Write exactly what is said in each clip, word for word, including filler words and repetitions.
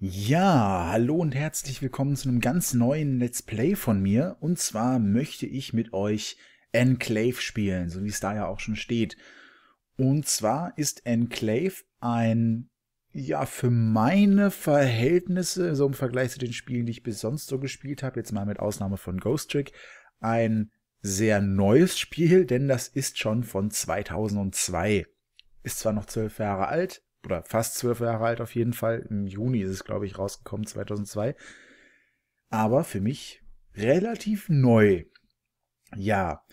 Ja, hallo und herzlich willkommen zu einem ganz neuen Let's Play von mir. Und zwar möchte ich mit euch Enclave spielen, so wie es da ja auch schon steht. Und zwar ist Enclave ein, ja, für meine Verhältnisse, so im Vergleich zu den Spielen, die ich bis sonst so gespielt habe, jetzt mal mit Ausnahme von Ghost Trick, ein sehr neues Spiel, denn das ist schon von zweitausendzwei. Ist zwar noch zwölf Jahre alt, oder fast zwölf Jahre alt auf jeden Fall. Im Juni ist es, glaube ich, rausgekommen, zweitausendzwei. Aber für mich relativ neu. Ja.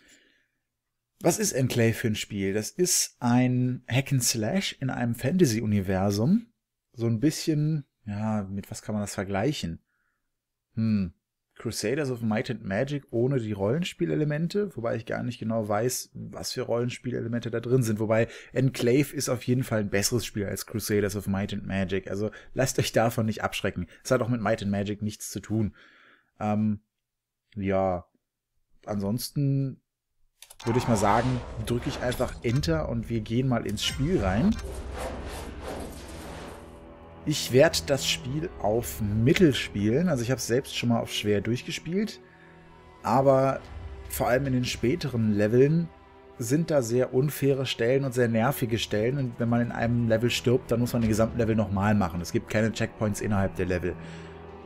Was ist Enclave für ein Spiel? Das ist ein Hack'n'Slash in einem Fantasy-Universum. So ein bisschen, ja, mit was kann man das vergleichen? Hm. Crusaders of Might and Magic ohne die Rollenspielelemente, wobei ich gar nicht genau weiß, was für Rollenspielelemente da drin sind. Wobei Enclave ist auf jeden Fall ein besseres Spiel als Crusaders of Might and Magic. Also lasst euch davon nicht abschrecken. Es hat auch mit Might and Magic nichts zu tun. Ähm, ja, ansonsten würde ich mal sagen, drücke ich einfach Enter und wir gehen mal ins Spiel rein. Ich werde das Spiel auf Mittel spielen, also ich habe es selbst schon mal auf schwer durchgespielt, aber vor allem in den späteren Leveln sind da sehr unfaire Stellen und sehr nervige Stellen, und wenn man in einem Level stirbt, dann muss man den gesamten Level nochmal machen. Es gibt keine Checkpoints innerhalb der Level.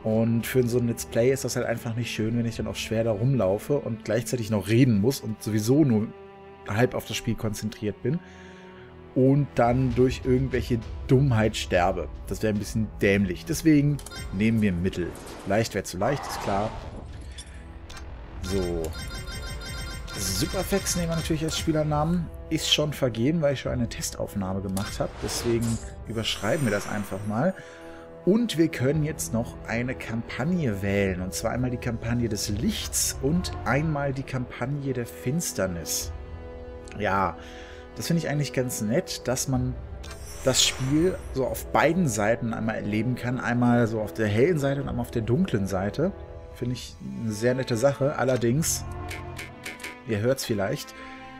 Und für so ein Let's Play ist das halt einfach nicht schön, wenn ich dann auf schwer da rumlaufe und gleichzeitig noch reden muss und sowieso nur halb auf das Spiel konzentriert bin. Und dann durch irgendwelche Dummheit sterbe. Das wäre ein bisschen dämlich. Deswegen nehmen wir Mittel. Leicht wäre zu leicht, ist klar. So. SuperFaex nehmen wir natürlich als Spielernamen. Ist schon vergeben, weil ich schon eine Testaufnahme gemacht habe. Deswegen überschreiben wir das einfach mal. Und wir können jetzt noch eine Kampagne wählen. Und zwar einmal die Kampagne des Lichts und einmal die Kampagne der Finsternis. Ja. Das finde ich eigentlich ganz nett, dass man das Spiel so auf beiden Seiten einmal erleben kann. Einmal so auf der hellen Seite und einmal auf der dunklen Seite. Finde ich eine sehr nette Sache. Allerdings, ihr hört es vielleicht,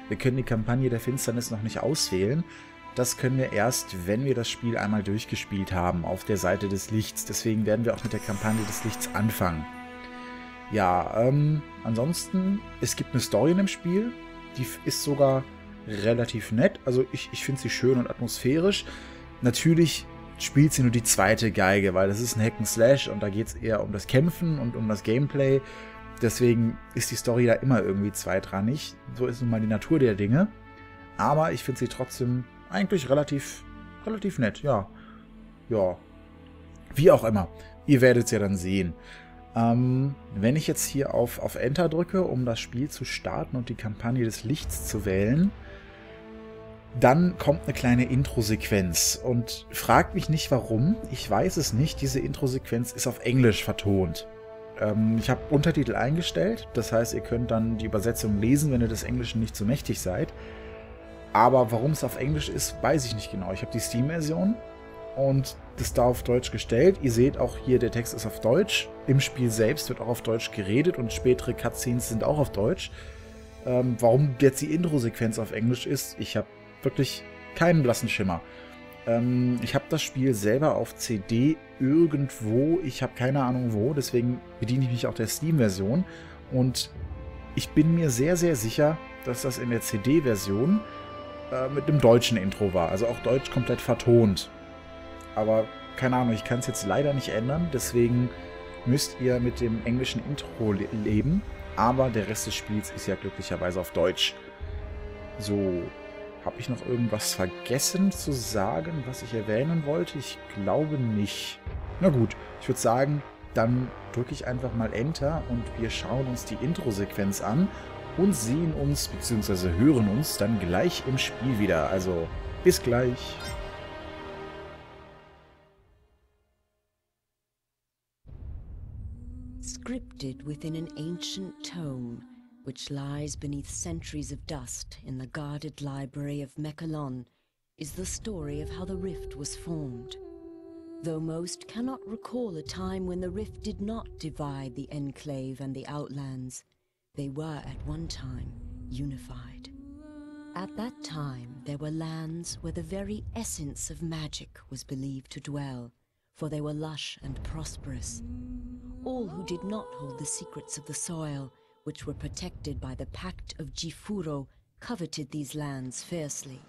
wir können die Kampagne der Finsternis noch nicht auswählen. Das können wir erst, wenn wir das Spiel einmal durchgespielt haben, auf der Seite des Lichts. Deswegen werden wir auch mit der Kampagne des Lichts anfangen. Ja, ähm, ansonsten, es gibt eine Story in dem Spiel. Die ist sogar relativ nett. Also ich, ich finde sie schön und atmosphärisch. Natürlich spielt sie nur die zweite Geige, weil das ist ein Hack'n'Slash und da geht es eher um das Kämpfen und um das Gameplay. Deswegen ist die Story da immer irgendwie zweitrangig. So ist nun mal die Natur der Dinge. Aber ich finde sie trotzdem eigentlich relativ, relativ nett, ja. Ja. Wie auch immer. Ihr werdet es ja dann sehen. Ähm, wenn ich jetzt hier auf, auf Enter drücke, um das Spiel zu starten und die Kampagne des Lichts zu wählen, dann kommt eine kleine Intro-Sequenz. Und fragt mich nicht warum, ich weiß es nicht, diese Intro-Sequenz ist auf Englisch vertont. Ähm, ich habe Untertitel eingestellt, das heißt, ihr könnt dann die Übersetzung lesen, wenn ihr des Englischen nicht so mächtig seid. Aber warum es auf Englisch ist, weiß ich nicht genau. Ich habe die Steam-Version und das da auf Deutsch gestellt. Ihr seht auch hier, der Text ist auf Deutsch. Im Spiel selbst wird auch auf Deutsch geredet und spätere Cutscenes sind auch auf Deutsch. Ähm, warum jetzt die Intro-Sequenz auf Englisch ist, ich habe wirklich keinen blassen Schimmer. Ähm, ich habe das Spiel selber auf C D irgendwo, ich habe keine Ahnung wo, deswegen bediene ich mich auch der Steam-Version. Und ich bin mir sehr, sehr sicher, dass das in der C D-Version äh, mit einem deutschen Intro war. Also auch Deutsch komplett vertont. Aber keine Ahnung, ich kann es jetzt leider nicht ändern, deswegen müsst ihr mit dem englischen Intro le leben. Aber der Rest des Spiels ist ja glücklicherweise auf Deutsch. So, habe ich noch irgendwas vergessen zu sagen, was ich erwähnen wollte? Ich glaube nicht. Na gut, ich würde sagen, dann drücke ich einfach mal Enter und wir schauen uns die Intro-Sequenz an und sehen uns, beziehungsweise hören uns dann gleich im Spiel wieder. Also, bis gleich. Scripted within an ancient tome, which lies beneath centuries of dust in the guarded library of Mekalon, is the story of how the rift was formed. Though most cannot recall a time when the rift did not divide the Enclave and the Outlands, they were at one time unified. At that time, there were lands where the very essence of magic was believed to dwell, for they were lush and prosperous. All who did not hold the secrets of the soil, which were protected by the Pact of Jifuro, coveted these lands fiercely.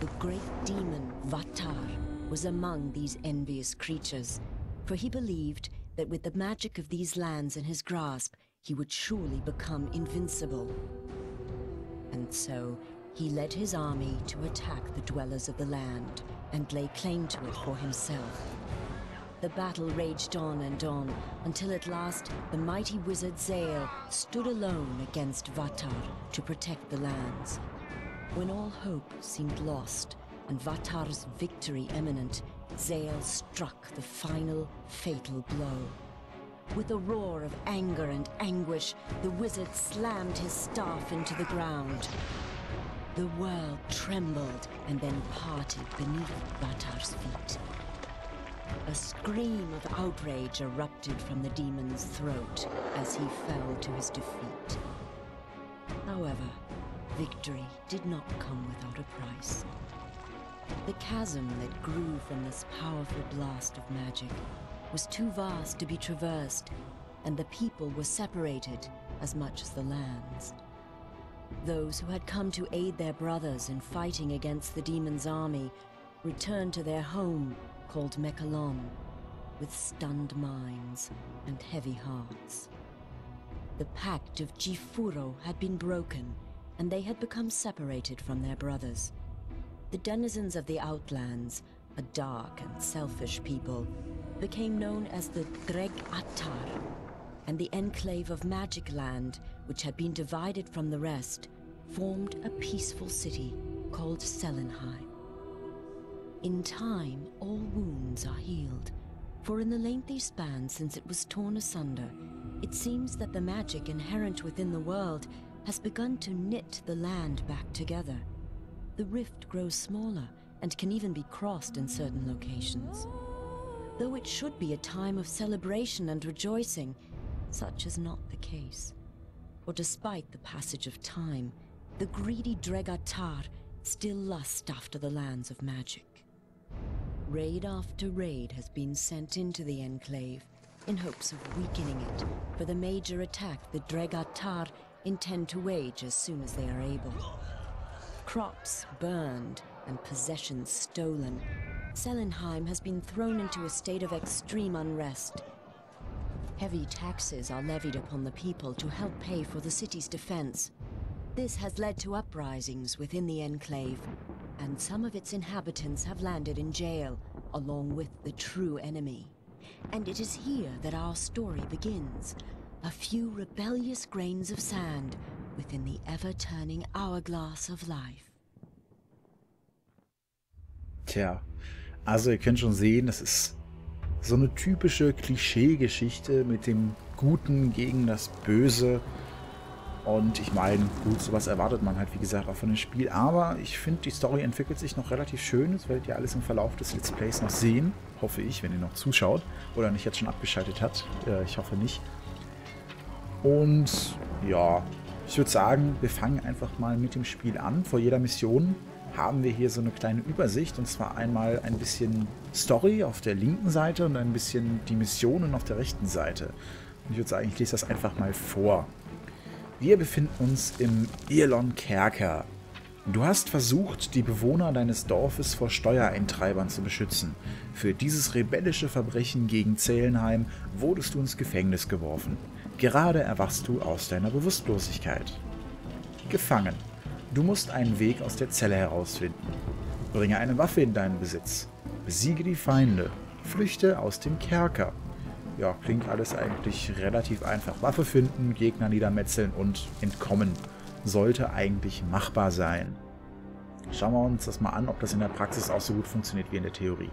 The great demon Vatar was among these envious creatures, for he believed that with the magic of these lands in his grasp, he would surely become invincible. And so, he led his army to attack the dwellers of the land, and lay claim to it for himself. The battle raged on and on, until at last the mighty wizard Zael stood alone against Vatar to protect the lands. When all hope seemed lost, and Vatar's victory imminent, Zael struck the final, fatal blow. With a roar of anger and anguish, the wizard slammed his staff into the ground. The world trembled and then parted beneath Vatar's feet. A scream of outrage erupted from the demon's throat as he fell to his defeat. However, victory did not come without a price. The chasm that grew from this powerful blast of magic was too vast to be traversed, and the people were separated as much as the lands. Those who had come to aid their brothers in fighting against the demon's army returned to their home, called Mekalon, with stunned minds and heavy hearts. The Pact of Jifuro had been broken, and they had become separated from their brothers. The denizens of the Outlands, a dark and selfish people, became known as the Dreg'Attar, and the Enclave of Magic Land, which had been divided from the rest, formed a peaceful city called Celenheim. In time, all wounds are healed, for in the lengthy span since it was torn asunder, it seems that the magic inherent within the world has begun to knit the land back together. The rift grows smaller and can even be crossed in certain locations. Though it should be a time of celebration and rejoicing, such is not the case. For despite the passage of time, the greedy Dreg'Attar still lust after the lands of magic. Raid after raid has been sent into the Enclave, in hopes of weakening it, for the major attack the Dreg'Attar intend to wage as soon as they are able. Crops burned and possessions stolen, Celenheim has been thrown into a state of extreme unrest. Heavy taxes are levied upon the people to help pay for the city's defense. This has led to uprisings within the Enclave, and some of its inhabitants have landed in jail, along with the true enemy. And it is here that our story begins, a few rebellious grains of sand within the ever-turning hourglass of life. Tja, also ihr könnt schon sehen, das ist so eine typische Klischee-Geschichte mit dem Guten gegen das Böse. Und ich meine, gut, sowas erwartet man halt, wie gesagt, auch von dem Spiel. Aber ich finde, die Story entwickelt sich noch relativ schön. Das werdet ihr alles im Verlauf des Let's Plays noch sehen. Hoffe ich, wenn ihr noch zuschaut. Oder nicht jetzt schon abgeschaltet habt. Äh, ich hoffe nicht. Und ja, ich würde sagen, wir fangen einfach mal mit dem Spiel an. Vor jeder Mission haben wir hier so eine kleine Übersicht. Und zwar einmal ein bisschen Story auf der linken Seite und ein bisschen die Missionen auf der rechten Seite. Und ich würde sagen, ich lese das einfach mal vor. Wir befinden uns im Irlon Kerker. Du hast versucht, die Bewohner deines Dorfes vor Steuereintreibern zu beschützen. Für dieses rebellische Verbrechen gegen Celenheim wurdest du ins Gefängnis geworfen. Gerade erwachst du aus deiner Bewusstlosigkeit. Gefangen. Du musst einen Weg aus der Zelle herausfinden. Bringe eine Waffe in deinen Besitz. Besiege die Feinde. Flüchte aus dem Kerker. Ja, klingt alles eigentlich relativ einfach. Waffe finden, Gegner niedermetzeln und entkommen. Sollte eigentlich machbar sein. Schauen wir uns das mal an, ob das in der Praxis auch so gut funktioniert wie in der Theorie.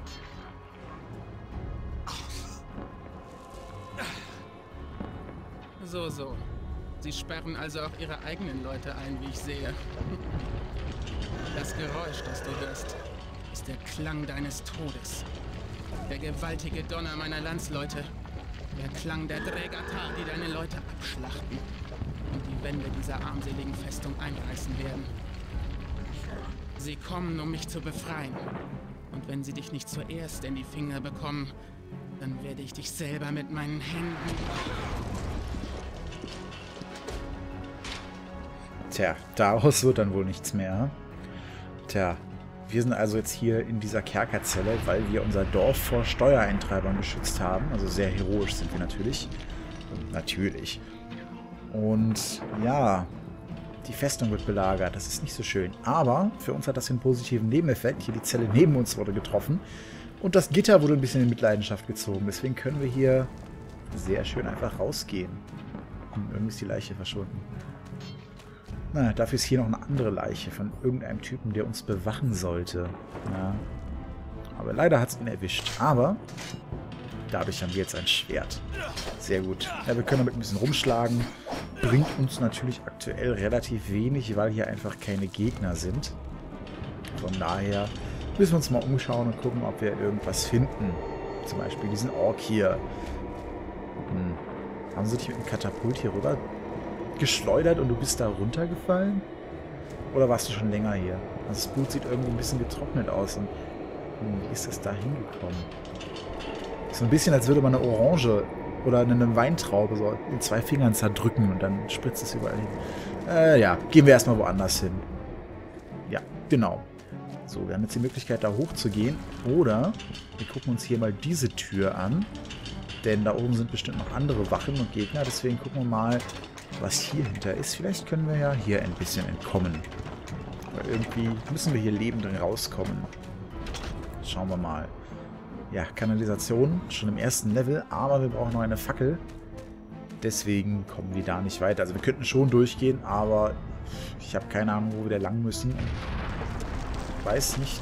So, so. Sie sperren also auch ihre eigenen Leute ein, wie ich sehe. Das Geräusch, das du hörst, ist der Klang deines Todes. Der gewaltige Donner meiner Landsleute. Der Klang der Dreg'Attar, die deine Leute abschlachten und die Wände dieser armseligen Festung einreißen werden. Sie kommen, um mich zu befreien. Und wenn sie dich nicht zuerst in die Finger bekommen, dann werde ich dich selber mit meinen Händen... Tja, daraus wird dann wohl nichts mehr. Tja, wir sind also jetzt hier in dieser Kerkerzelle, weil wir unser Dorf vor Steuereintreibern geschützt haben. Also sehr heroisch sind wir natürlich. Natürlich. Und ja, die Festung wird belagert. Das ist nicht so schön. Aber für uns hat das den positiven Nebeneffekt. Hier die Zelle neben uns wurde getroffen. Und das Gitter wurde ein bisschen in Mitleidenschaft gezogen. Deswegen können wir hier sehr schön einfach rausgehen. Und irgendwie ist die Leiche verschwunden. Na, dafür ist hier noch eine andere Leiche von irgendeinem Typen, der uns bewachen sollte. Ja. Aber leider hat es ihn erwischt. Aber dadurch haben wir jetzt ein Schwert. Sehr gut. Ja, wir können damit ein bisschen rumschlagen. Bringt uns natürlich aktuell relativ wenig, weil hier einfach keine Gegner sind. Von daher müssen wir uns mal umschauen und gucken, ob wir irgendwas finden. Zum Beispiel diesen Ork hier. Hm. Haben sie dich mit einem Katapult hier rüber geschleudert und du bist da runtergefallen? Oder warst du schon länger hier? Also das Blut sieht irgendwie ein bisschen getrocknet aus. Und hm, wie ist das da hingekommen? So ein bisschen, als würde man eine Orange oder eine Weintraube so in zwei Fingern zerdrücken und dann spritzt es überall hin. Äh, ja, gehen wir erstmal woanders hin. Ja, genau. So, wir haben jetzt die Möglichkeit, da hoch zu gehen. Oder wir gucken uns hier mal diese Tür an. Denn da oben sind bestimmt noch andere Wachen und Gegner. Deswegen gucken wir mal, was hier hinter ist. Vielleicht können wir ja hier ein bisschen entkommen. Weil irgendwie müssen wir hier lebend rauskommen. Schauen wir mal. Ja, Kanalisation schon im ersten Level, aber wir brauchen noch eine Fackel. Deswegen kommen wir da nicht weiter. Also wir könnten schon durchgehen, aber ich habe keine Ahnung, wo wir da lang müssen. Ich weiß nicht,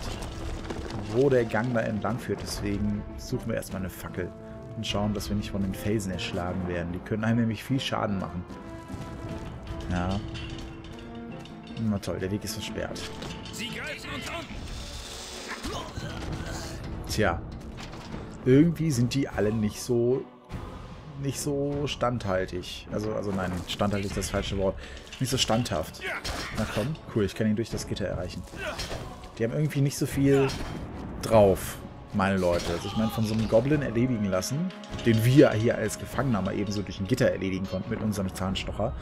wo der Gang da entlang führt. Deswegen suchen wir erstmal eine Fackel und schauen, dass wir nicht von den Felsen erschlagen werden. Die können einem nämlich viel Schaden machen. Ja. Na toll, der Weg ist versperrt. Sie greifen uns an! Tja. Irgendwie sind die alle nicht so nicht so standhaltig. Also, also nein, standhaltig ist das falsche Wort. Nicht so standhaft. Na komm, cool, ich kann ihn durch das Gitter erreichen. Die haben irgendwie nicht so viel drauf, meine Leute. Also ich meine, von so einem Goblin erledigen lassen, den wir hier als Gefangener mal ebenso durch ein Gitter erledigen konnten mit unserem Zahnstocher,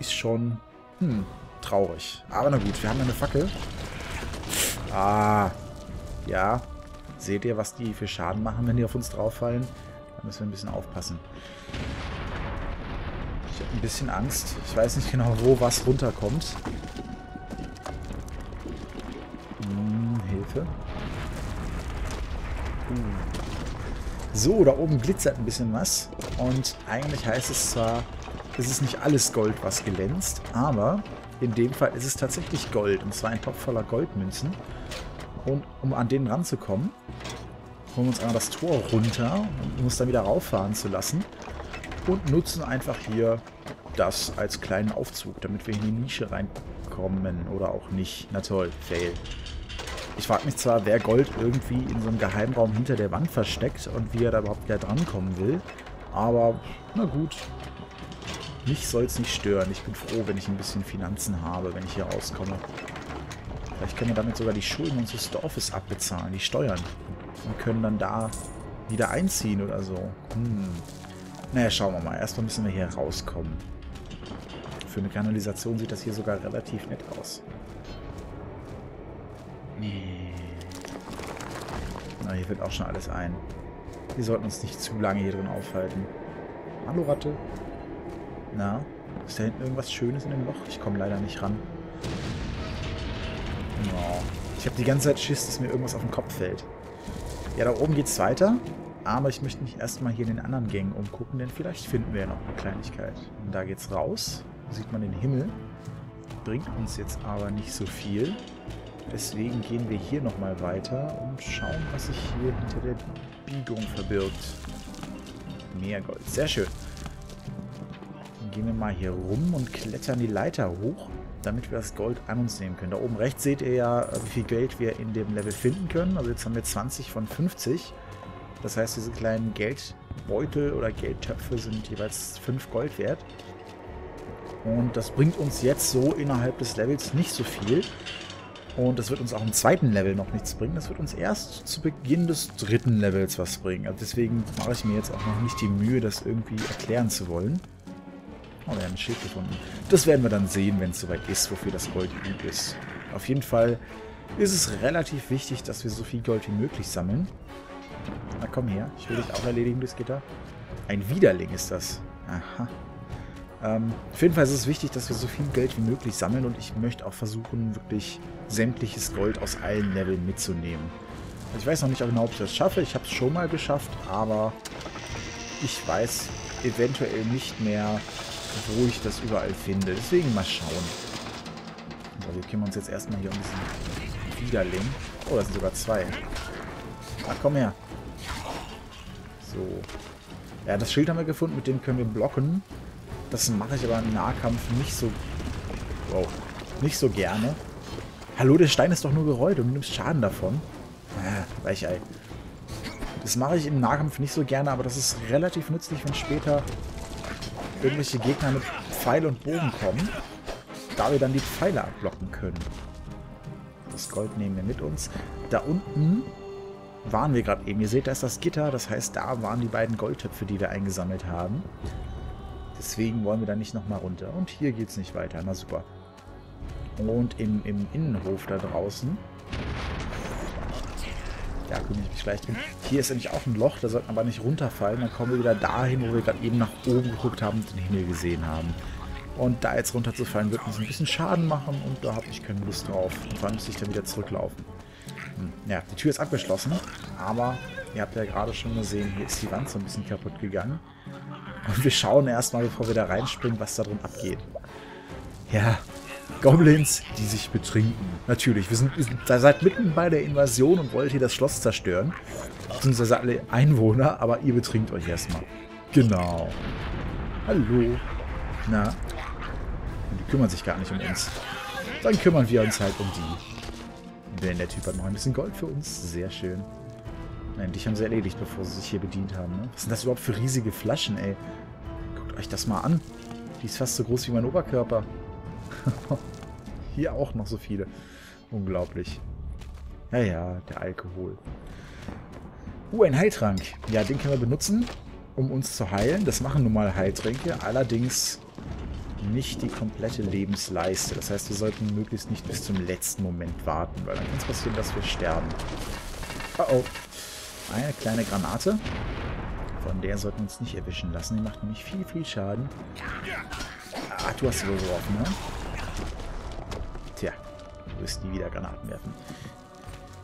ist schon hm, traurig. Aber na gut, wir haben eine Fackel. Ah, ja. Seht ihr, was die für Schaden machen, wenn die auf uns drauffallen? Da müssen wir ein bisschen aufpassen. Ich habe ein bisschen Angst. Ich weiß nicht genau, wo was runterkommt. Hm, Hilfe. Hm. So, da oben glitzert ein bisschen was. Und eigentlich heißt es zwar, es ist nicht alles Gold, was glänzt, aber in dem Fall ist es tatsächlich Gold. Und zwar ein Topf voller Goldmünzen. Und um an den ranzukommen, holen wir uns einmal das Tor runter, um uns dann wieder rauffahren zu lassen. Und nutzen einfach hier das als kleinen Aufzug, damit wir in die Nische reinkommen. Oder auch nicht. Na toll, fail. Ich frage mich zwar, wer Gold irgendwie in so einem Geheimraum hinter der Wand versteckt und wie er da überhaupt wieder drankommen will. Aber, na gut. Mich soll es nicht stören. Ich bin froh, wenn ich ein bisschen Finanzen habe, wenn ich hier rauskomme. Vielleicht können wir damit sogar die Schulden unseres Dorfes abbezahlen, die Steuern. Und können dann da wieder einziehen oder so. Hm. Naja, schauen wir mal. Erstmal müssen wir hier rauskommen. Für eine Kanalisation sieht das hier sogar relativ nett aus. Nee. Na, hier fällt auch schon alles ein. Wir sollten uns nicht zu lange hier drin aufhalten. Hallo, Ratte. Na, ist da hinten irgendwas Schönes in dem Loch? Ich komme leider nicht ran. Oh. Ich habe die ganze Zeit Schiss, dass mir irgendwas auf den Kopf fällt. Ja, da oben geht's weiter. Aber ich möchte mich erstmal hier in den anderen Gängen umgucken, denn vielleicht finden wir ja noch eine Kleinigkeit. Und da geht's raus. Da sieht man den Himmel. Bringt uns jetzt aber nicht so viel. Deswegen gehen wir hier nochmal weiter und schauen, was sich hier hinter der Biegung verbirgt. Mehr Gold. Sehr schön. Dann gehen wir mal hier rum und klettern die Leiter hoch, damit wir das Gold an uns nehmen können. Da oben rechts seht ihr ja, wie viel Geld wir in dem Level finden können. Also jetzt haben wir zwanzig von fünfzig. Das heißt, diese kleinen Geldbeutel oder Geldtöpfe sind jeweils fünf Gold wert. Und das bringt uns jetzt so innerhalb des Levels nicht so viel. Und das wird uns auch im zweiten Level noch nichts bringen. Das wird uns erst zu Beginn des dritten Levels was bringen. Also deswegen mache ich mir jetzt auch noch nicht die Mühe, das irgendwie erklären zu wollen. Oh, wir haben ein Schild gefunden. Das werden wir dann sehen, wenn es soweit ist, wofür das Gold gut ist. Auf jeden Fall ist es relativ wichtig, dass wir so viel Gold wie möglich sammeln. Na komm her, ich will dich auch erledigen, das Gitter. Ein Widerling ist das. Aha. Ähm, auf jeden Fall ist es wichtig, dass wir so viel Geld wie möglich sammeln und ich möchte auch versuchen, wirklich sämtliches Gold aus allen Leveln mitzunehmen. Also ich weiß noch nicht genau, ob ich das schaffe. Ich habe es schon mal geschafft, aber ich weiß eventuell nicht mehr, wo ich das überall finde. Deswegen mal schauen. So, wir kümmern uns jetzt erstmal hier um diesen Widerling. Oh, das sind sogar zwei. Ach, komm her. So. Ja, das Schild haben wir gefunden, mit dem können wir blocken. Das mache ich aber im Nahkampf nicht so... Wow. Nicht so gerne. Hallo, der Stein ist doch nur gerollt und du nimmst Schaden davon. Ah, Weichei. Das mache ich im Nahkampf nicht so gerne, aber das ist relativ nützlich, wenn später irgendwelche Gegner mit Pfeil und Bogen kommen, da wir dann die Pfeile abblocken können. Das Gold nehmen wir mit uns. Da unten waren wir gerade eben. Ihr seht, da ist das Gitter. Das heißt, da waren die beiden Goldtöpfe, die wir eingesammelt haben. Deswegen wollen wir da nicht nochmal runter. Und hier geht es nicht weiter. Na super. Und im, im Innenhof da draußen. Da kümmere ich mich gleich drin. Hier ist nämlich auch ein Loch. Da sollten wir aber nicht runterfallen. Dann kommen wir wieder dahin, wo wir gerade eben nach oben geguckt haben und den Himmel gesehen haben. Und da jetzt runterzufallen, wird uns ein bisschen Schaden machen. Und da habe ich keine Lust drauf. Und vor allem müsste ich dann wieder zurücklaufen. Ja, die Tür ist abgeschlossen, aber ihr habt ja gerade schon gesehen, hier ist die Wand so ein bisschen kaputt gegangen. Und wir schauen erstmal, bevor wir da reinspringen, was da drin abgeht. Ja, Goblins, die sich betrinken. Natürlich, wir sind, wir sind ihr seid mitten bei der Invasion und wollt hier das Schloss zerstören. Beziehungsweise alle Einwohner, aber ihr betrinkt euch erstmal. Genau. Hallo. Na? Und die kümmern sich gar nicht um uns. Dann kümmern wir uns halt um die. Denn der Typ hat noch ein bisschen Gold für uns. Sehr schön. Nein, dich haben sie erledigt, bevor sie sich hier bedient haben. Ne? Was sind das überhaupt für riesige Flaschen, ey? Guckt euch das mal an. Die ist fast so groß wie mein Oberkörper. Hier auch noch so viele. Unglaublich. Ja, ja, der Alkohol. Uh, ein Heiltrank. Ja, den können wir benutzen, um uns zu heilen. Das machen nun mal Heiltränke. Allerdings nicht die komplette Lebensleiste. Das heißt, wir sollten möglichst nicht bis zum letzten Moment warten, weil dann kann es passieren, dass wir sterben. Oh oh. Eine kleine Granate. Von der sollten wir uns nicht erwischen lassen. Die macht nämlich viel, viel Schaden. Ah, du hast sie wohl geworfen, ne? Tja, du wirst nie wieder Granaten werfen.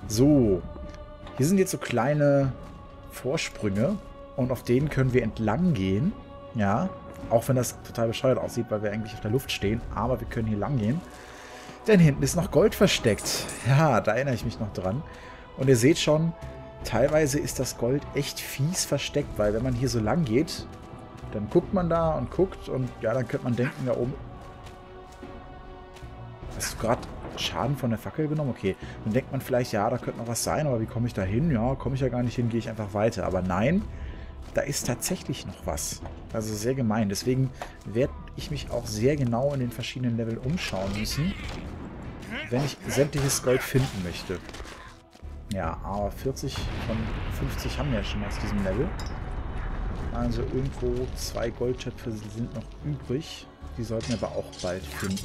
So. Hier sind jetzt so kleine Vorsprünge. Und auf denen können wir entlang gehen. Ja. Auch wenn das total bescheuert aussieht, weil wir eigentlich auf der Luft stehen. Aber wir können hier lang gehen. Denn hinten ist noch Gold versteckt. Ja, da erinnere ich mich noch dran. Und ihr seht schon, teilweise ist das Gold echt fies versteckt. Weil wenn man hier so lang geht, dann guckt man da und guckt. Und ja, dann könnte man denken, da oben... Hast du gerade Schaden von der Fackel genommen? Okay. Dann denkt man vielleicht, ja, da könnte noch was sein. Aber wie komme ich da hin? Ja, komme ich ja gar nicht hin, gehe ich einfach weiter. Aber nein... Da ist tatsächlich noch was. Also sehr gemein. Deswegen werde ich mich auch sehr genau in den verschiedenen Leveln umschauen müssen, wenn ich sämtliches Gold finden möchte. Ja, aber vierzig von fünfzig haben wir ja schon aus diesem Level. Also irgendwo zwei Goldtöpfe sind noch übrig. Die sollten wir aber auch bald finden.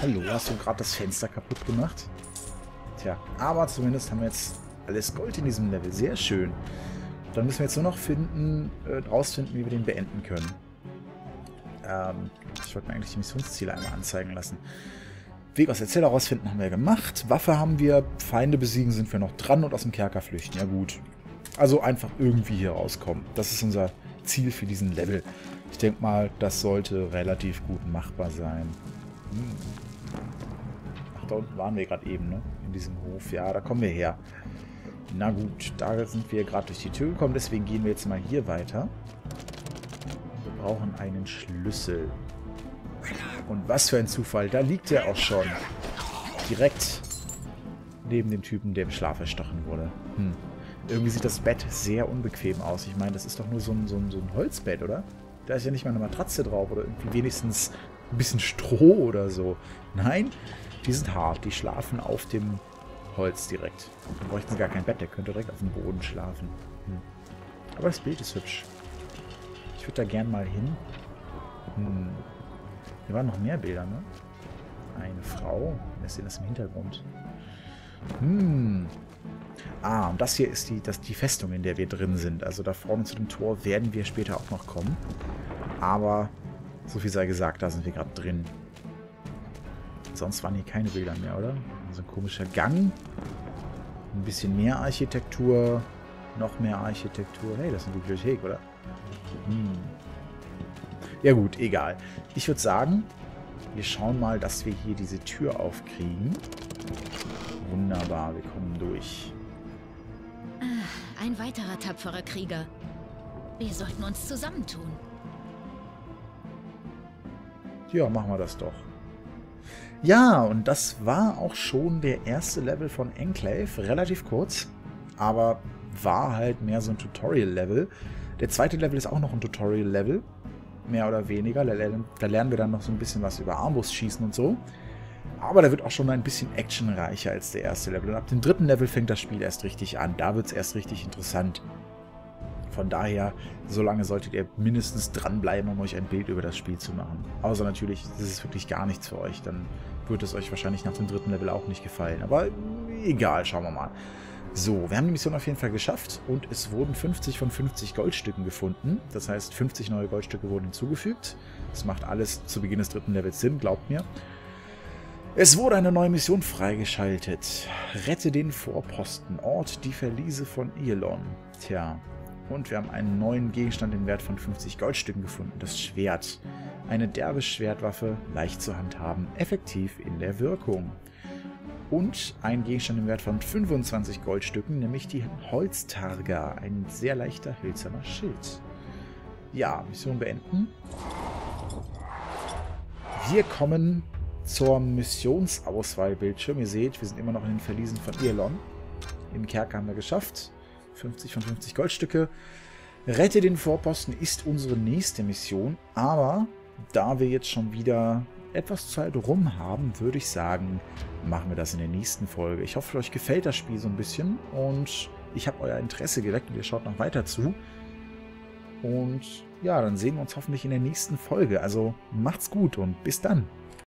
Hallo, hast du gerade das Fenster kaputt gemacht? Tja, aber zumindest haben wir jetzt alles Gold in diesem Level. Sehr schön. Dann müssen wir jetzt nur noch finden, äh, rausfinden, wie wir den beenden können. Ähm, ich wollte mir eigentlich die Missionsziele einmal anzeigen lassen. Weg aus Erzähler rausfinden haben wir gemacht. Waffe haben wir, Feinde besiegen sind wir noch dran und aus dem Kerker flüchten. Ja gut. Also einfach irgendwie hier rauskommen. Das ist unser Ziel für diesen Level. Ich denke mal, das sollte relativ gut machbar sein. Hm. Ach, da unten waren wir gerade eben, ne? In diesem Hof. Ja, da kommen wir her. Na gut, da sind wir gerade durch die Tür gekommen, deswegen gehen wir jetzt mal hier weiter. Wir brauchen einen Schlüssel. Und was für ein Zufall, da liegt er auch schon. Direkt neben dem Typen, der im Schlaf erstochen wurde. Hm. Irgendwie sieht das Bett sehr unbequem aus. Ich meine, das ist doch nur so ein, so ein, so ein Holzbett, oder? Da ist ja nicht mal eine Matratze drauf oder irgendwie wenigstens ein bisschen Stroh oder so. Nein, Die sind hart, die schlafen auf dem Holz direkt. Da bräuchten sie gar kein Bett, der könnte direkt auf dem Boden schlafen. Hm. Aber das Bild ist hübsch. Ich würde da gern mal hin. Hm. Hier waren noch mehr Bilder, ne? Eine Frau. Wir sehen das im Hintergrund. Hm. Ah, und das hier ist die, das, die Festung, in der wir drin sind. Also da vorne zu dem Tor werden wir später auch noch kommen. Aber, so viel sei gesagt, da sind wir gerade drin. Sonst waren hier keine Bilder mehr, oder? So ein komischer Gang. Ein bisschen mehr Architektur. Noch mehr Architektur. Hey, das ist eine Bibliothek, oder? Hm. Ja gut, egal. Ich würde sagen, wir schauen mal, dass wir hier diese Tür aufkriegen. Wunderbar, wir kommen durch. Ah, ein weiterer tapferer Krieger. Wir sollten uns zusammentun. Ja, machen wir das doch. Ja, und das war auch schon der erste Level von Enclave. Relativ kurz, aber war halt mehr so ein Tutorial-Level. Der zweite Level ist auch noch ein Tutorial-Level, mehr oder weniger. Da lernen wir dann noch so ein bisschen was über Armbrustschießen und so. Aber da wird auch schon ein bisschen actionreicher als der erste Level. Und ab dem dritten Level fängt das Spiel erst richtig an. Da wird es erst richtig interessant. Von daher, so lange solltet ihr mindestens dranbleiben, um euch ein Bild über das Spiel zu machen. Außer natürlich, das ist wirklich gar nichts für euch. Dann wird es euch wahrscheinlich nach dem dritten Level auch nicht gefallen. Aber egal, schauen wir mal. So, wir haben die Mission auf jeden Fall geschafft und es wurden fünfzig von fünfzig Goldstücken gefunden. Das heißt, fünfzig neue Goldstücke wurden hinzugefügt. Das macht alles zu Beginn des dritten Levels Sinn, glaubt mir. Es wurde eine neue Mission freigeschaltet. Rette den Vorposten, Ort die Verliese von Elon. Tja, und wir haben einen neuen Gegenstand im Wert von fünfzig Goldstücken gefunden, das Schwert. Eine derbe Schwertwaffe, leicht zu handhaben, effektiv in der Wirkung. Und ein Gegenstand im Wert von fünfundzwanzig Goldstücken, nämlich die Holztarga, ein sehr leichter hölzerner Schild. Ja, Mission beenden. Wir kommen zur Missionsauswahlbildschirm. Ihr seht, wir sind immer noch in den Verliesen von Irlon. Im Kerker haben wir geschafft. fünfzig von fünftig Goldstücke. Rette den Vorposten ist unsere nächste Mission. Aber da wir jetzt schon wieder etwas Zeit rum haben, würde ich sagen, machen wir das in der nächsten Folge. Ich hoffe, euch gefällt das Spiel so ein bisschen. Und ich habe euer Interesse geweckt und ihr schaut noch weiter zu. Und ja, dann sehen wir uns hoffentlich in der nächsten Folge. Also macht's gut und bis dann.